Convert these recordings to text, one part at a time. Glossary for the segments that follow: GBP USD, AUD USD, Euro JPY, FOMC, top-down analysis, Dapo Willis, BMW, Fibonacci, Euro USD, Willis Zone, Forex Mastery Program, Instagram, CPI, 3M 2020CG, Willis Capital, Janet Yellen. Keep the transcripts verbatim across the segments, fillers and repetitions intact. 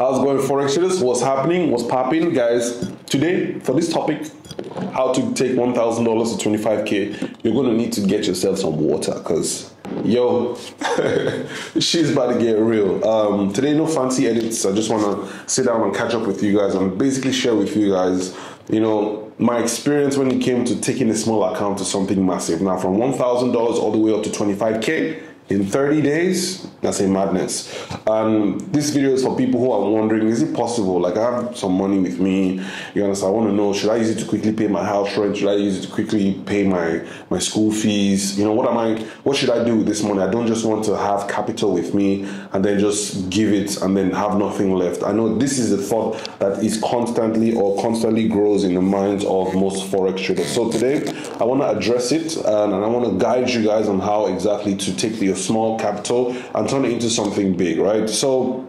How's it going, Forex traders? What's happening? What's popping, guys? Today, for this topic, how to take one thousand dollars to twenty-five K, you're going to need to get yourself some water because, yo, she's about to get real. Um, today, no fancy edits. I just want to sit down and catch up with you guys and basically share with you guys, you know, my experience when it came to taking a small account to something massive. Now, from one thousand dollars all the way up to twenty-five K, in thirty days, that's a madness. Um, this video is for people who are wondering, is it possible? Like, I have some money with me, you understand? I want to know, should I use it to quickly pay my house rent? Should I use it to quickly pay my, my school fees? You know, what am I, what should I do with this money? I don't just want to have capital with me and then just give it and then have nothing left. I know this is a thought that is constantly or constantly grows in the minds of most Forex traders. So today, I want to address it and, and I want to guide you guys on how exactly to take the small capital and turn it into something big, right? So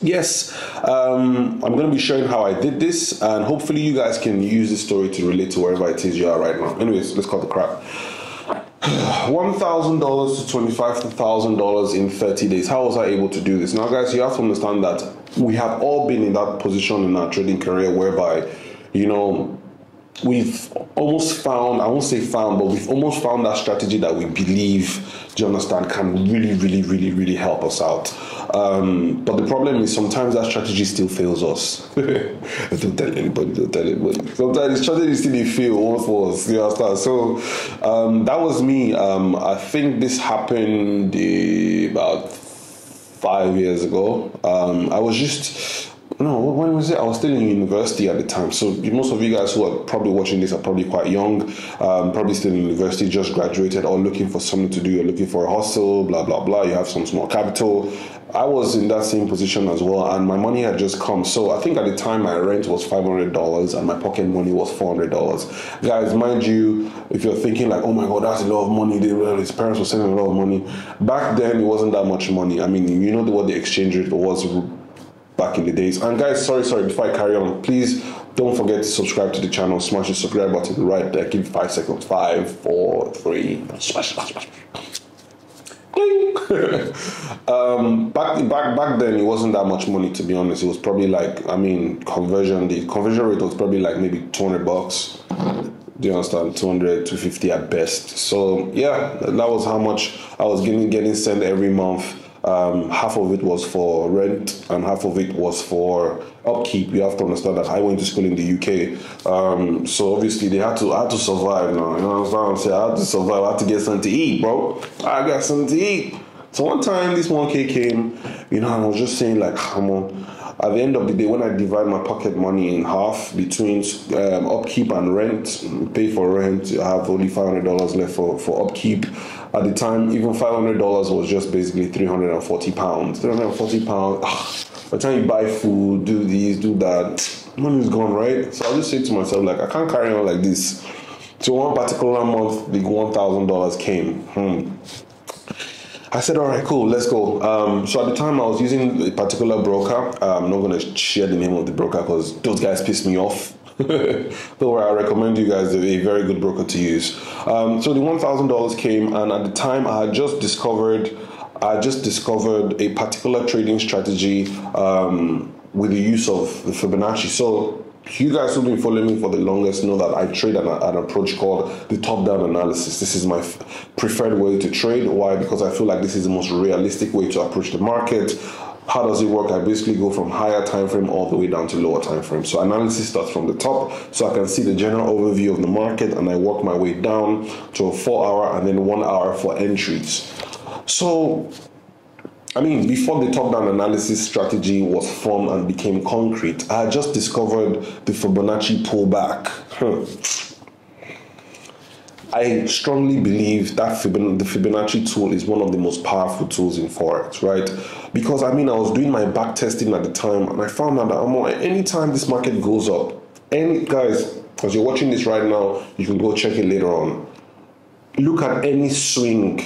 yes, um, I'm going to be showing how I did this, and hopefully you guys can use this story to relate to wherever it is you are right now. Anyways, let's cut the crap. one thousand dollars to twenty-five thousand dollars in thirty days. How was I able to do this? Now, guys, you have to understand that we have all been in that position in our trading career whereby, you know, we've almost found, I won't say found, but we've almost found that strategy that we believe, do you understand, can really, really, really, really help us out. Um, but the problem is sometimes that strategy still fails us. Don't tell anybody, don't tell anybody. Sometimes the strategy still fails for us, you understand? So um, that was me. Um, I think this happened uh, about five years ago. Um, I was just... No, when was it? I was still in university at the time. So most of you guys who are probably watching this are probably quite young, um, probably still in university, just graduated, or looking for something to do. You're looking for a hustle, blah, blah, blah. You have some small capital. I was in that same position as well, and my money had just come. So I think at the time my rent was five hundred dollars and my pocket money was four hundred dollars. Guys, mind you, if you're thinking like, oh my God, that's a lot of money. They, well, his parents were sending a lot of money. Back then, it wasn't that much money. I mean, you know what the exchange rate was back in the days. And guys, sorry, sorry, before I carry on, please don't forget to subscribe to the channel. Smash the subscribe button right there. Give it five seconds. Five, four, three. Smash, smash, smash. um, back, back, back then, it wasn't that much money, to be honest. It was probably like, I mean, conversion, the conversion rate was probably like maybe two hundred bucks. Do you understand? two hundred, two fifty at best. So yeah, that was how much I was getting, getting sent every month. Um, half of it was for rent and half of it was for upkeep. You have to understand that I went to school in the U K, um, so obviously they had to I had to survive now. You know what I'm saying? I had to survive. I had to get something to eat, bro. I got something to eat. So one time this one K came, you know, and I was just saying like, come on. At the end of the day, when I divide my pocket money in half between um, upkeep and rent, pay for rent, I have only five hundred dollars left for, for upkeep. At the time, even five hundred dollars was just basically three hundred and forty pounds. three hundred and forty pounds, ugh. By the time you buy food, do these, do that, money's gone, right? So I just say to myself, like, I can't carry on like this. So one particular month, the one thousand dollars came. Hmm. I said, all right, cool, let's go. Um, so at the time I was using a particular broker. I'm not gonna share the name of the broker because those guys pissed me off. Don't worry, I recommend you guys a very good broker to use. Um, so the one thousand dollars came, and at the time I had just discovered, I just discovered a particular trading strategy um, with the use of the Fibonacci. So you guys who've been following me for the longest know that I trade an, an approach called the top-down analysis. This is my preferred way to trade. Why? Because I feel like this is the most realistic way to approach the market. How does it work? I basically go from higher time frame all the way down to lower time frame. So analysis starts from the top, so I can see the general overview of the market, and I work my way down to a four-hour and then one hour for entries. So, I mean, before the top-down analysis strategy was formed and became concrete, I had just discovered the Fibonacci pullback. Huh. I strongly believe that Fibon the Fibonacci tool is one of the most powerful tools in Forex, right? Because, I mean, I was doing my back testing at the time, and I found out that um, any time this market goes up, any guys, as you're watching this right now, you can go check it later on. Look at any swing,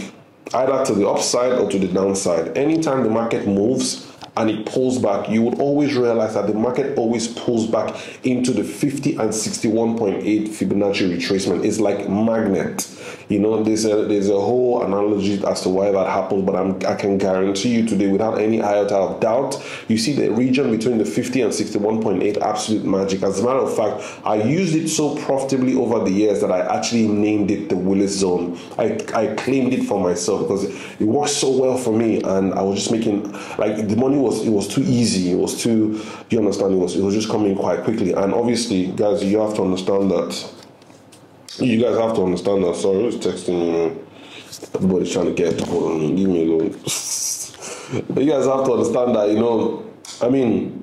either to the upside or to the downside. Anytime the market moves, and it pulls back, you would always realize that the market always pulls back into the fifty and sixty-one point eight Fibonacci retracement. It's like magnet. You know, there's a, there's a whole analogy as to why that happens, but I'm, I can guarantee you today, without any iota of doubt, you see the region between the fifty and sixty-one point eight, absolute magic. As a matter of fact, I used it so profitably over the years that I actually named it the Willis Zone. I, I claimed it for myself because it worked so well for me, and I was just making, like, the money was, it was too easy, it was too, you understand, it was, it was just coming quite quickly. And obviously, guys, you have to understand that. You guys have to understand that. Sorry, who's texting me, man? Everybody's trying to get, hold on, give me a little. You guys have to understand that, you know, I mean,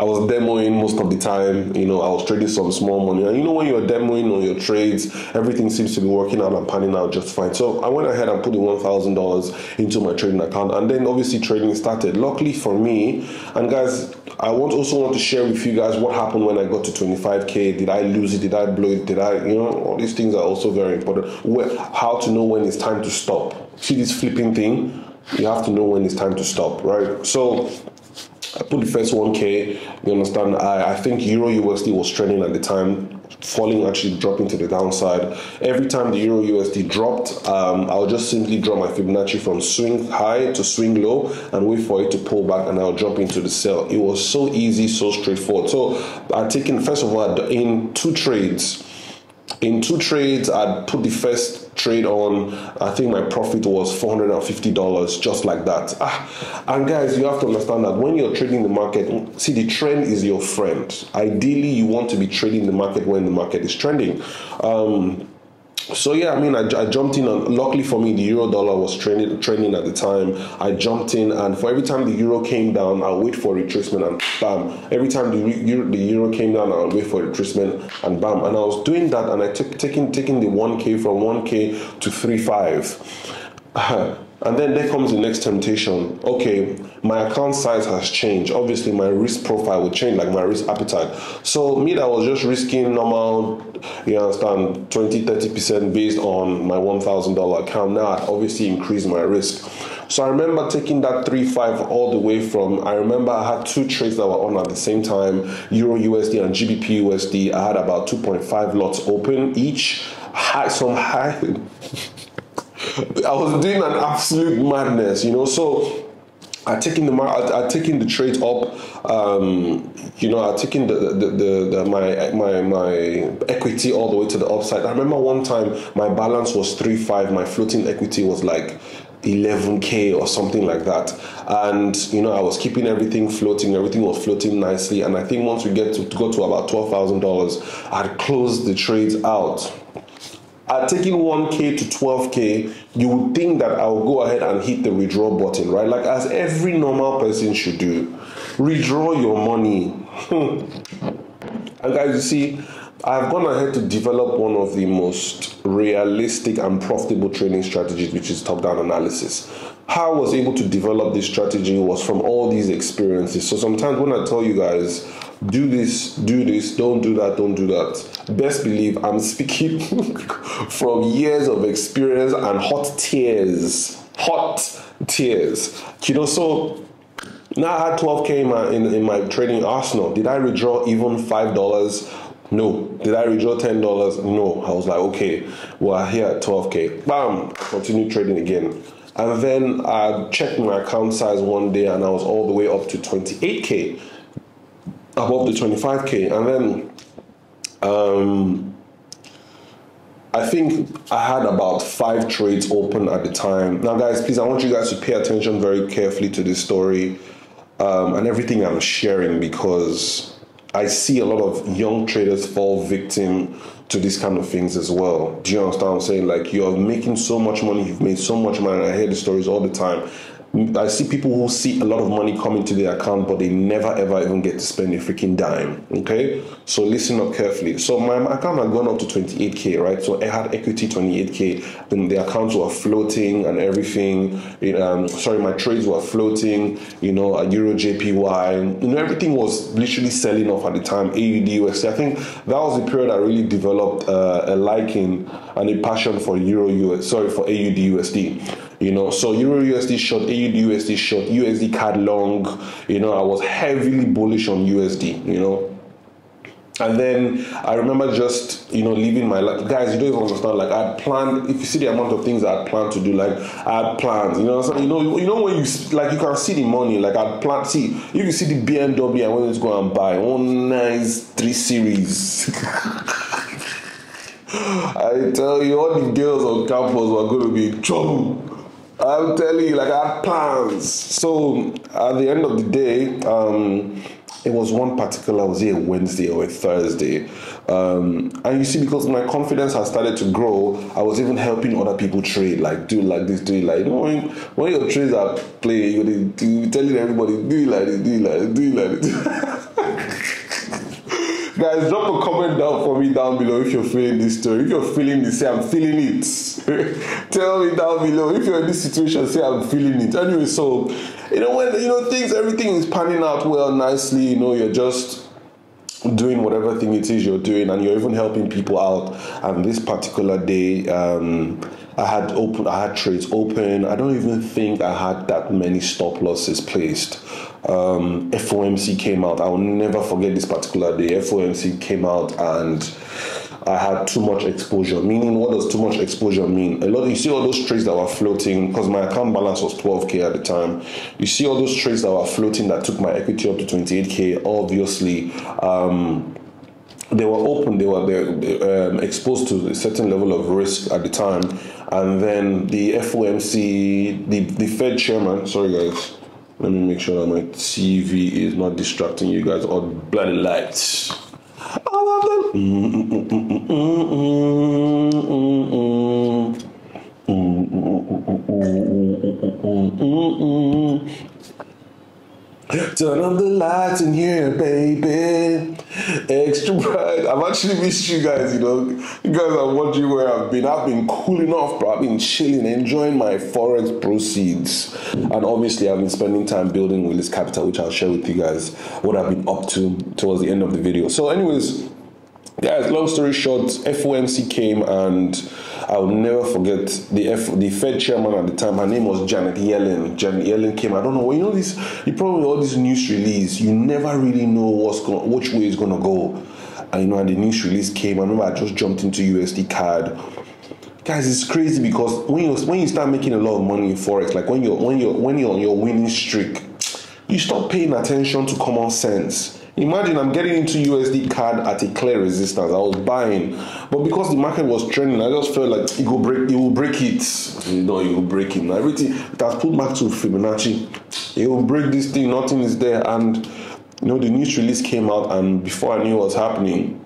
I was demoing most of the time, you know, I was trading some small money. And you know, when you're demoing on your trades, everything seems to be working out and panning out just fine. So I went ahead and put in one thousand dollars into my trading account. And then obviously trading started. Luckily for me, and guys, I want also want to share with you guys what happened when I got to twenty-five K. Did I lose it? Did I blow it? Did I, you know, all these things are also very important. Where, how to know when it's time to stop. See this flipping thing? You have to know when it's time to stop, right? So I put the first one K, you understand, I, I think Euro U S D was trending at the time, falling, actually dropping to the downside. Every time the Euro U S D dropped, um, I'll just simply draw my Fibonacci from swing high to swing low and wait for it to pull back, and I'll jump into the sell. It was so easy, so straightforward. So I've taken, first of all, in two trades, in two trades, I'd put the first trade on, I think my profit was four hundred fifty dollars, just like that. Ah, and guys, you have to understand that when you're trading the market, see, the trend is your friend. Ideally, you want to be trading the market when the market is trending. Um, So yeah, I mean, I, I jumped in, and luckily for me, the euro dollar was trending, trending at the time. I jumped in, and for every time the euro came down, I'll wait for retracement, and bam. Every time the euro, the euro came down, I'll wait for retracement, and bam. And I was doing that, and I took taking taking the one K from one K to three five. And then there comes the next temptation. Okay, my account size has changed. Obviously, my risk profile will change, like my risk appetite. So me that was just risking normal, you understand, twenty, thirty percent based on my one thousand dollar account, now I obviously increased my risk. So I remember taking that three five all the way from, I remember I had two trades that were on at the same time, Euro U S D and G B P U S D. I had about two point five lots open each, high, some high. I was doing an absolute madness, you know. So I taking the I, I taking the trades up, um, you know. I taking the the, the the my my my equity all the way to the upside. I remember one time my balance was three five. My floating equity was like eleven K or something like that, and you know, I was keeping everything floating, everything was floating nicely. And I think once we get to, to go to about twelve thousand dollars, I'd close the trades out. At taking one K to twelve K, you would think that I'll go ahead and hit the withdraw button, right? Like as every normal person should do, withdraw your money. And guys, you see, I've gone ahead to develop one of the most realistic and profitable trading strategies, which is top-down analysis. How I was able to develop this strategy was from all these experiences. So sometimes when I tell you guys, do this, do this, don't do that, don't do that, best believe I'm speaking from years of experience and hot tears, hot tears. You know, so now I had twelve K in my, in, in my trading arsenal. Did I withdraw even five dollars? No. Did I withdraw ten dollars? No. I was like, okay, we're here at twelve K. Bam, continue trading again. And then I checked my account size one day and I was all the way up to twenty-eight K, above the twenty-five K. And then um, I think I had about five trades open at the time. Now guys, please, I want you guys to pay attention very carefully to this story um, and everything I'm sharing, because I see a lot of young traders fall victim to these kind of things as well. Do you understand what I'm saying? Like, you're making so much money, you've made so much money. I hear the stories all the time. I see people who see a lot of money coming to their account, but they never ever even get to spend a freaking dime. Okay, so listen up carefully. So my account had gone up to twenty-eight K, right? So I had equity twenty-eight K, then the accounts were floating and everything. It, um, sorry, my trades were floating. You know, a Euro J P Y. You know, everything was literally selling off at the time. A U D U S D. I think that was the period I really developed uh, a liking and a passion for Euro U S D. Sorry, for A U D U S D. You know, so Euro U S D short, A U D U S D short, U S D C A D long. You know, I was heavily bullish on U S D, you know. And then I remember just, you know, living my life. Guys, you don't even understand. Like, I had planned, if you see the amount of things I had planned to do, like, I had plans, you know what I'm saying? You know, you know when you, like, you can see the money. Like, I had planned, see, if you see the B M W, I wanted to go and buy one nice three series. I tell you, all the girls on campus were going to be in trouble. I'm telling you, like, I had plans. So, at the end of the day, um... it was one particular, I was here Wednesday or a Thursday. Um, and you see, because my confidence has started to grow, I was even helping other people trade, like do like this, do it like, you know, when, when your trades are playing, you're telling everybody, do it like this, do it like this, do it like this. Guys, drop a comment down for me down below if you're feeling this story. If you're feeling this, say, I'm feeling it. Tell me down below. If you're in this situation, say, I'm feeling it. Anyway, so... You know, when, you know, things, everything is panning out well, nicely, you know, you're just doing whatever thing it is you're doing, and you're even helping people out. And this particular day, um, I had open, I had trades open. I don't even think I had that many stop losses placed. Um, F O M C came out. I will never forget this particular day. F O M C came out and I had too much exposure. Meaning, what does too much exposure mean? A lot. You see all those trades that were floating, because my account balance was twelve K at the time. You see all those trades that were floating that took my equity up to twenty-eight K. Obviously, um, they were open. They were they, um, exposed to a certain level of risk at the time. And then the F O M C, the the Fed chairman. Sorry, guys. Let me make sure that my T V is not distracting you guys or bloody lights. Turn on the lights in here, baby. Extra bright. I've actually missed you guys, you know. You guys are wondering where I've been. I've been cooling off, bro. I've been chilling, enjoying my Forex proceeds. And obviously, I've been spending time building Willis Capital, which I'll share with you guys what I've been up to towards the end of the video. So anyways, guys, long story short, F O M C came, and I'll never forget the F, the Fed chairman at the time. Her name was Janet Yellen. Janet Yellen came. I don't know. You know this. The problem with all this news release, you never really know what's going, which way it's gonna go. And you know, and the news release came. I remember I just jumped into U S D C A D. Guys, it's crazy because when you when you start making a lot of money in forex, like when you're when you're when you're on your winning streak, you stop paying attention to common sense. Imagine I'm getting into U S D C A D at a clear resistance. I was buying, but because the market was trending, I just felt like it will break. It will break it. You know, it will break it. Everything it has pulled back to Fibonacci. It will break this thing. Nothing is there, and you know the news release came out, and before I knew what was happening,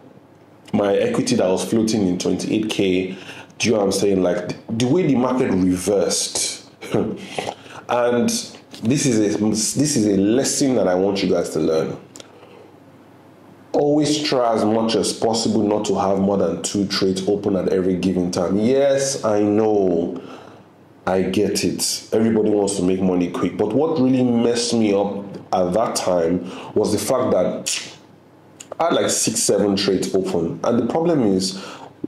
my equity that was floating in twenty-eight K. Do you know what I'm saying? Like the way the market reversed, and this is a this is a lesson that I want you guys to learn. Always try as much as possible not to have more than two trades open at every given time. Yes, I know. I get it. Everybody wants to make money quick. But what really messed me up at that time was the fact that I had like six, seven trades open. And the problem is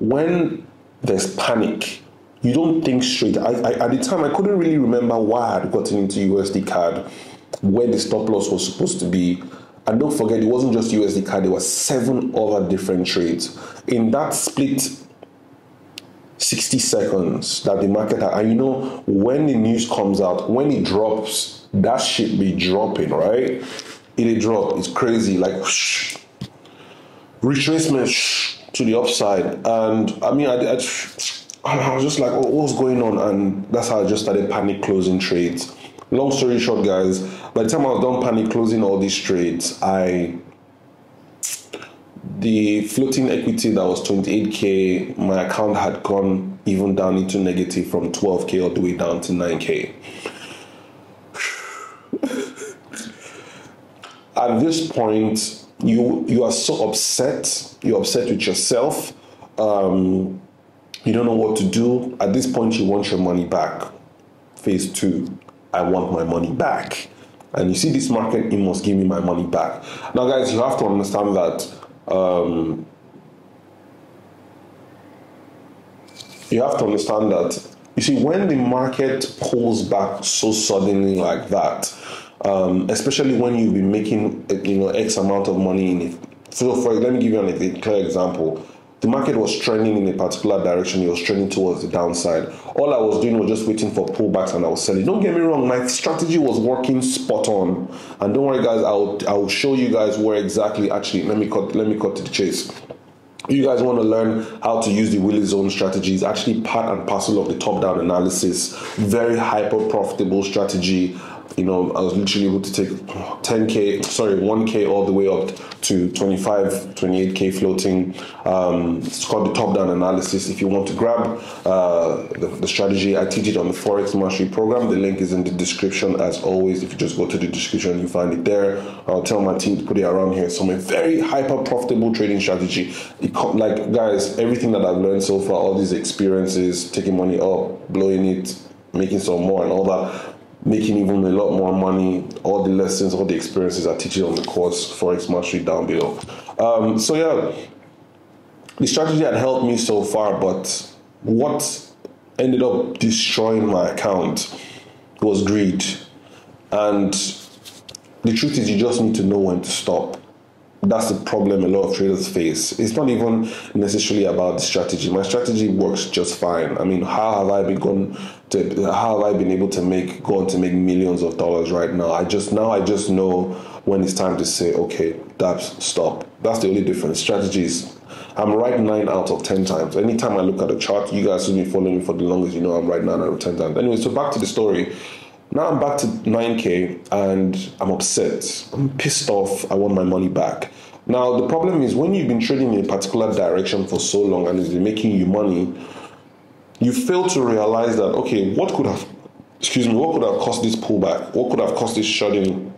when there's panic, you don't think straight. I, I, at the time, I couldn't really remember why I had gotten into U S D C A D, where the stop loss was supposed to be. And don't forget, it wasn't just U S D C A D, there were seven other different trades. In that split sixty seconds that the market had, and you know, when the news comes out, when it drops, that shit be dropping, right? It'll drop, it's crazy, like, whoosh, retracement whoosh, to the upside. And I mean, I, I, I was just like, oh, what's going on? And that's how I just started panic closing trades. Long story short, guys, by the time I was done panic closing all these trades, I the floating equity that was twenty-eight K, my account had gone even down into negative from twelve K all the way down to nine K. At this point, you you are so upset, you're upset with yourself, um, you don't know what to do. At this point, you want your money back. Phase two. I want my money back. And you see this market, it must give me my money back. Now, guys, you have to understand that um, you have to understand that You see, when the market pulls back so suddenly like that, um, especially when you've been making, you know, X amount of money in it. So, for let me give you a clear example. The market was trending in a particular direction. It was trending towards the downside. All I was doing was just waiting for pullbacks and I was selling. Don't get me wrong, my strategy was working spot on. And don't worry guys, I'll, I'll show you guys where exactly, actually, let me cut, let me cut to the chase. If you guys want to learn how to use the Willis Zone strategy, it's actually part and parcel of the top-down analysis. Very hyper-profitable strategy. You know, I was literally able to take ten K, sorry, one K all the way up to twenty-five, twenty-eight K floating. Um, it's called the top-down analysis. If you want to grab uh, the, the strategy, I teach it on the Forex Mastery Program. The link is in the description as always. If you just go to the description, you find it there. I'll tell my team to put it around here. So my very hyper-profitable trading strategy. It, like, guys, everything that I've learned so far, all these experiences, taking money up, blowing it, making some more and all that, making even a lot more money, all the lessons, all the experiences I teach you on the course, Forex Mastery, down below. Um, so yeah, the strategy had helped me so far, but what ended up destroying my account was greed. And the truth is, you just need to know when to stop. That's the problem a lot of traders face. It's not even necessarily about the strategy. My strategy works just fine. I mean, how have I begun to, how have I been able to make, go on to make millions of dollars right now? I just, now I just know when it's time to say, okay, that's stop. That's the only difference. Strategies, I'm right nine out of ten times. Anytime I look at a chart, you guys who've been following me for the longest, you know I'm right nine out of ten times. Anyway, so back to the story. Now I'm back to nine K and I'm upset. I'm pissed off. I want my money back. Now, the problem is when you've been trading in a particular direction for so long and it's been making you money, you fail to realize that, okay, what could have, excuse me, what could have caused this pullback? What could have caused this shutting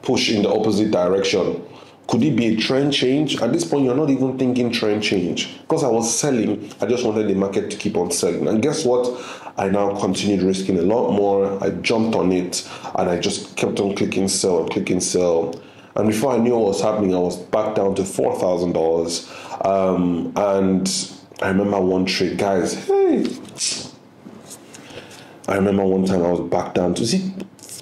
push in the opposite direction? Could it be a trend change? At this point, you're not even thinking trend change. Because I was selling, I just wanted the market to keep on selling. And guess what? I now continued risking a lot more. I jumped on it and I just kept on clicking sell and clicking sell. And before I knew what was happening, I was back down to four thousand dollars. Um, and I remember one trade, guys, hey. I remember one time I was back down to, see,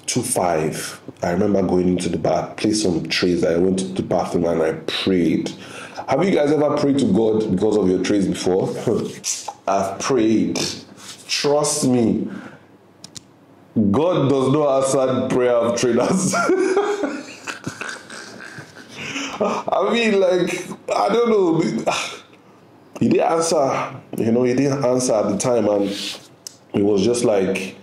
two five. I remember going into the bath, played some trades. I went to the bathroom and I prayed. Have you guys ever prayed to God because of your trades before? I've prayed. Trust me, God does not answer prayer of traders. I mean, like, I don't know. He didn't answer. You know, he didn't answer at the time, and it was just like.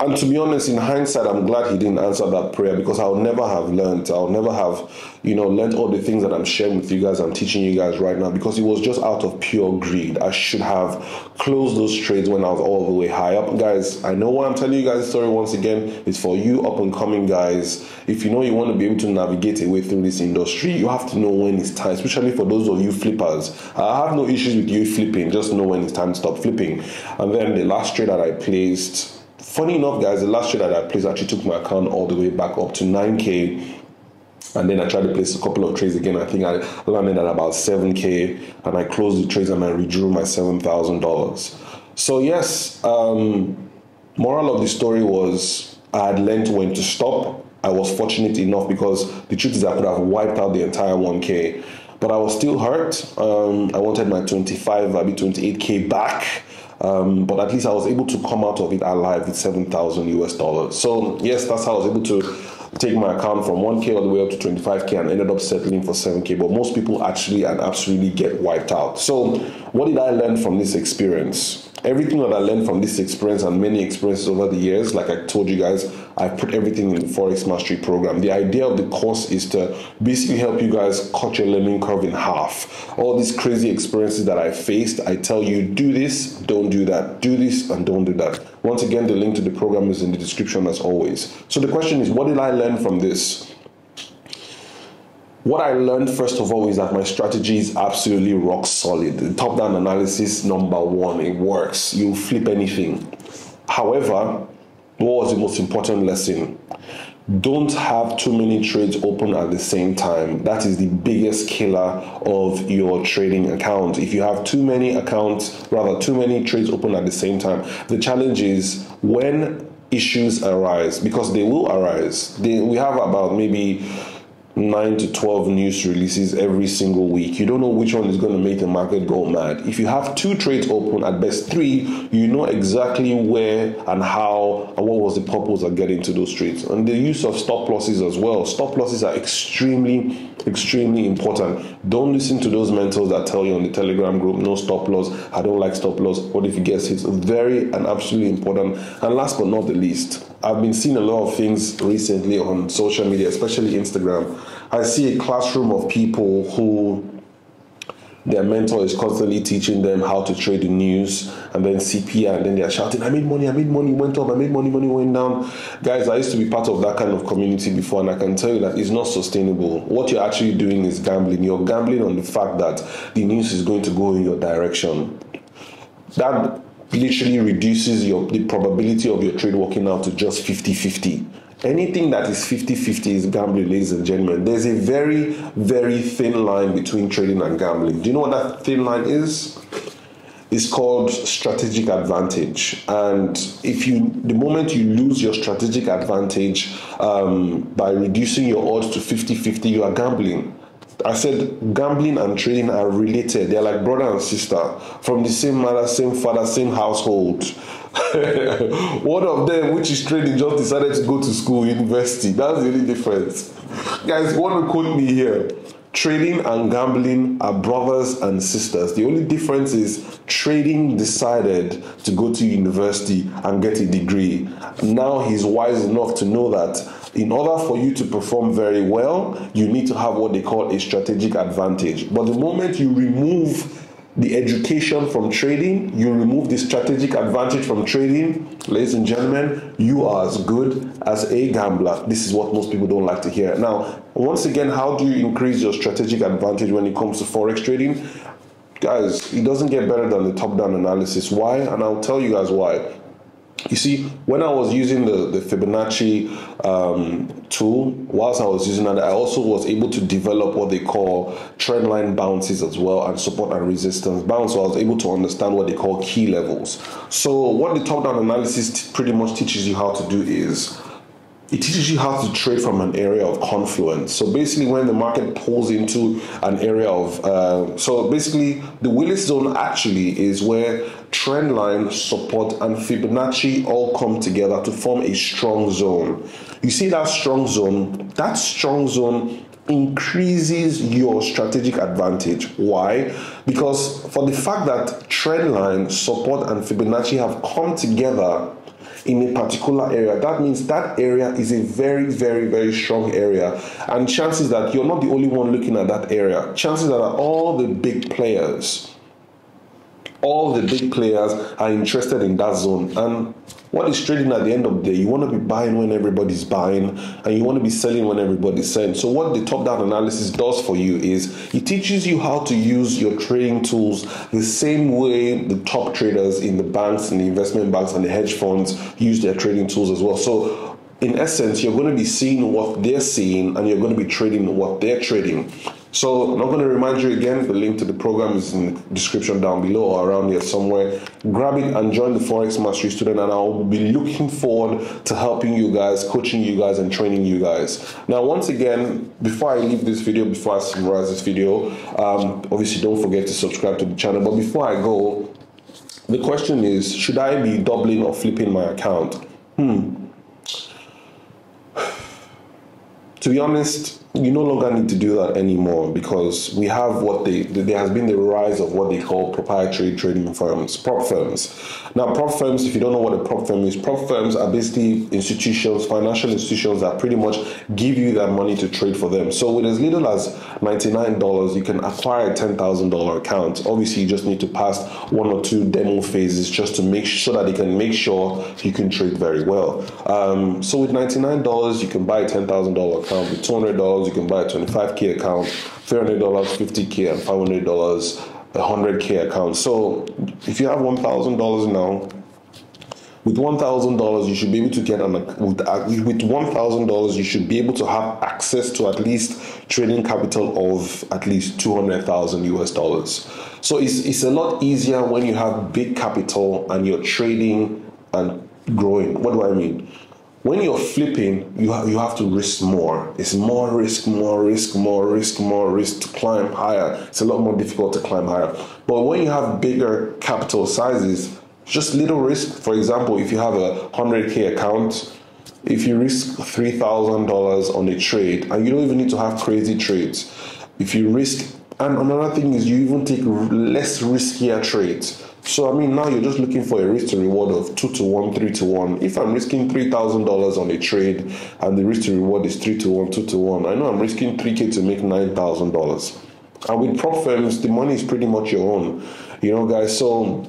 And to be honest, in hindsight, I'm glad he didn't answer that prayer because I'll never have learned. I'll never have, you know, learned all the things that I'm sharing with you guys, I'm teaching you guys right now because it was just out of pure greed. I should have closed those trades when I was all the way high up. Guys, I know why I'm telling you guys the story once again. It's for you up and coming guys. If you know you want to be able to navigate a way through this industry, you have to know when it's time, especially for those of you flippers. I have no issues with you flipping. Just know when it's time to stop flipping. And then the last trade that I placed... Funny enough, guys, the last trade that I placed actually took my account all the way back up to nine K. And then I tried to place a couple of trades again. I think I landed at about seven K. And I closed the trades and I withdrew my seven thousand dollars. So, yes, um, moral of the story was I had learned when to stop. I was fortunate enough because the truth is I could have wiped out the entire one K. But I was still hurt. Um, I wanted my twenty-five, maybe twenty-eight K back. Um, but at least I was able to come out of it alive with seven thousand US dollars. So yes, that's how I was able to take my account from one K all the way up to twenty-five K and ended up settling for seven K. But most people actually and absolutely get wiped out. So what did I learn from this experience? Everything that I learned from this experience and many experiences over the years, like I told you guys, I put everything in the Forex Mastery Program. The idea of the course is to basically help you guys cut your learning curve in half. All these crazy experiences that I faced, I tell you, do this, don't do that, do this, and don't do that. Once again, the link to the program is in the description as always. So the question is, what did I learn from this? What I learned, first of all, is that my strategy is absolutely rock solid. The top-down analysis, number one, it works. You'll flip anything. However, what was the most important lesson? Don't have too many trades open at the same time. That is the biggest killer of your trading account. If you have too many accounts, rather too many trades open at the same time, the challenge is when issues arise, because they will arise. They, we have about maybe nine to twelve news releases every single week. You don't know which one is going to make the market go mad. If you have two trades open, at best three, you know exactly where and how and what was the purpose of getting to those trades. And the use of stop losses as well. Stop losses are extremely, extremely important. Don't listen to those mentors that tell you on the Telegram group, no stop loss, I don't like stop loss, what if it gets hit? Very and absolutely important. And last but not the least, I've been seeing a lot of things recently on social media, especially Instagram. I see a classroom of people who their mentor is constantly teaching them how to trade the news, and then C P I, and then they're shouting, I made money, I made money, went up, I made money, money went down. Guys, I used to be part of that kind of community before, and I can tell you that it's not sustainable. What you're actually doing is gambling. You're gambling on the fact that the news is going to go in your direction. That literally reduces your, the probability of your trade working out to just fifty fifty. Anything that is fifty fifty is gambling, ladies and gentlemen. There's a very, very thin line between trading and gambling. Do you know what that thin line is? It's called strategic advantage. And if you, the moment you lose your strategic advantage um, by reducing your odds to fifty fifty, you are gambling. I said gambling and trading are related. They're like brother and sister, from the same mother, same father, same household. One of them, which is trading, just decided to go to school, university. That's the only difference. Guys, you want to quote me here? Trading and gambling are brothers and sisters. The only difference is trading decided to go to university and get a degree. Now he's wise enough to know that in order for you to perform very well, you need to have what they call a strategic advantage. But the moment you remove the education from trading, you remove the strategic advantage from trading, ladies and gentlemen, you are as good as a gambler. This is what most people don't like to hear. Now, once again, how do you increase your strategic advantage when it comes to Forex trading? Guys, it doesn't get better than the top-down analysis. Why? And I'll tell you guys why. You see, when I was using the, the Fibonacci um, tool, whilst I was using that, I also was able to develop what they call trendline bounces as well, and support and resistance bounce. So I was able to understand what they call key levels. So what the top-down analysis pretty much teaches you how to do is, it teaches you how to trade from an area of confluence. So basically when the market pulls into an area of, uh, so basically the Willis zone actually is where trend line, support and Fibonacci all come together to form a strong zone. You see that strong zone, that strong zone increases your strategic advantage. Why? Because for the fact that trend line, support and Fibonacci have come together in a particular area, that means that area is a very, very, very strong area, and chances that you're not the only one looking at that area. Chances that all the big players, all the big players are interested in that zone. And what is trading at the end of the day? You want to be buying when everybody's buying, and you want to be selling when everybody's selling. So what the top-down analysis does for you is it teaches you how to use your trading tools the same way the top traders in the banks and the investment banks and the hedge funds use their trading tools as well. So in essence, you're going to be seeing what they're seeing, and you're going to be trading what they're trading. So I'm not going to remind you again, the link to the program is in the description down below or around here somewhere. Grab it and join the Forex Mastery student, and I'll be looking forward to helping you guys, coaching you guys and training you guys. Now, once again, before I leave this video, before I summarize this video, um, obviously don't forget to subscribe to the channel. But before I go, the question is, should I be doubling or flipping my account? Hmm. To be honest, you no longer need to do that anymore, because we have what they, there has been the rise of what they call proprietary trading firms, prop firms. Now, prop firms, if you don't know what a prop firm is, prop firms are basically institutions, financial institutions that pretty much give you that money to trade for them. So with as little as ninety-nine dollars, you can acquire a ten thousand dollar account. Obviously, you just need to pass one or two demo phases just to make sure so that they can make sure you can trade very well. Um, so with ninety-nine dollars, you can buy a ten thousand dollar account. With two hundred dollars, you can buy a twenty-five K account, three hundred dollars, fifty K, and five hundred dollars, one hundred K account. So if you have one thousand dollars now, With one thousand dollars, you should be able to get an, with, with one thousand dollars, you should be able to have access to at least trading capital of at least two hundred thousand U S dollars. So it's, it's a lot easier when you have big capital and you're trading and growing. What do I mean? When you're flipping, you have, you have to risk more. It's more risk, more risk, more risk, more risk to climb higher. It's a lot more difficult to climb higher. But when you have bigger capital sizes, just little risk. For example, if you have a one hundred K account, if you risk three thousand dollars on a trade, and you don't even need to have crazy trades, if you risk, and another thing is you even take less riskier trades. So, I mean, now you're just looking for a risk to reward of two to one, three to one. If I'm risking three thousand dollars on a trade and the risk to reward is three to one, two to one, I know I'm risking three K to make nine thousand dollars. And with prop firms, the money is pretty much your own. You know, guys, so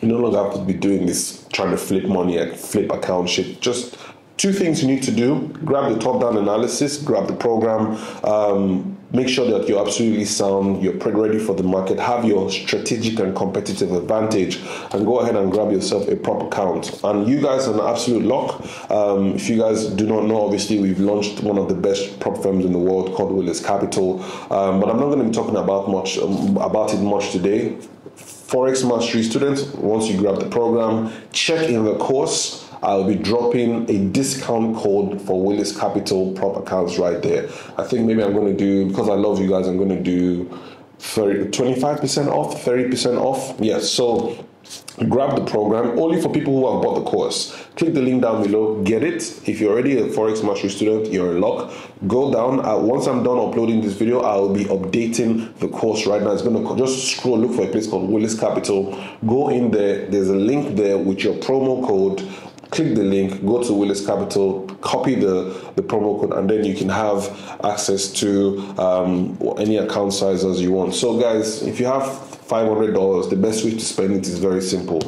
you no longer have to be doing this, trying to flip money, flip account shit. Just two things you need to do. Grab the top-down analysis, grab the program. Um, Make sure that you're absolutely sound, you're ready for the market, have your strategic and competitive advantage, and go ahead and grab yourself a prop account. And you guys are an absolute lock. Um, if you guys do not know, obviously, we've launched one of the best prop firms in the world called Willis Capital. Um, but I'm not going to be talking about, much, um, about it much today. Forex Mastery students, once you grab the program, check in the course. I'll be dropping a discount code for Willis Capital prop accounts right there. I think maybe I'm going to do, because I love you guys, I'm going to do thirty, twenty-five percent off, thirty percent off. Yes, so grab the program, only for people who have bought the course. Click the link down below, get it. If you're already a Forex Mastery student, you're in luck. Go down. Uh, once I'm done uploading this video, I'll be updating the course right now. It's going to just scroll, look for a place called Willis Capital. Go in there. There's a link there with your promo code. Click the link, go to Willis Capital, copy the, the promo code, and then you can have access to um, any account size as you want. So guys, if you have five hundred dollars, the best way to spend it is very simple.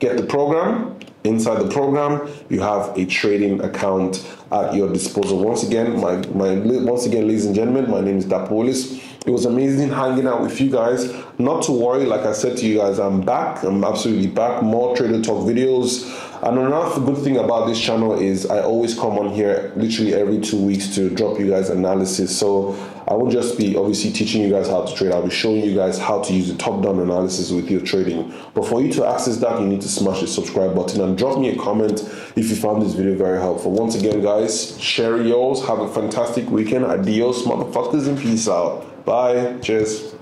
Get the program. Inside the program, you have a trading account at your disposal. Once again, my, my once again, ladies and gentlemen, my name is Dapo Willis. It was amazing hanging out with you guys. Not to worry, like I said to you guys, I'm back. I'm absolutely back. More Trader Talk videos. And another good thing about this channel is I always come on here literally every two weeks to drop you guys analysis. So I won't just be obviously teaching you guys how to trade. I'll be showing you guys how to use the top-down analysis with your trading. But for you to access that, you need to smash the subscribe button and drop me a comment if you found this video very helpful. Once again, guys, share yours. Have a fantastic weekend. Adios, motherfuckers, and peace out. Bye. Cheers.